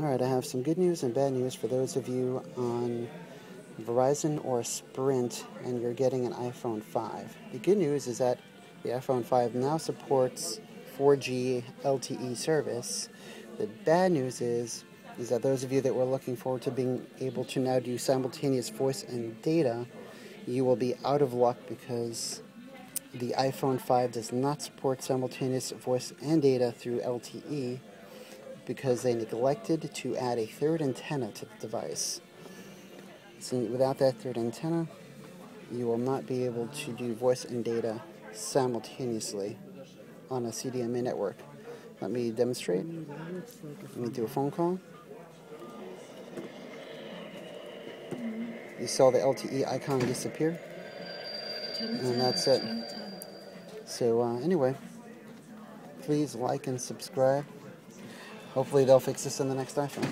Alright, I have some good news and bad news for those of you on Verizon or Sprint and you're getting an iPhone 5. The good news is that the iPhone 5 now supports 4G LTE service. The bad news is that those of you that were looking forward to being able to now do simultaneous voice and data, you will be out of luck because the iPhone 5 does not support simultaneous voice and data through LTE because they neglected to add a third antenna to the device. So without that third antenna, you will not be able to do voice and data simultaneously on a CDMA network. Let me demonstrate. Let me do a phone call. You saw the LTE icon disappear, and that's it. So anyway, please like and subscribe. Hopefully they'll fix this in the next iPhone.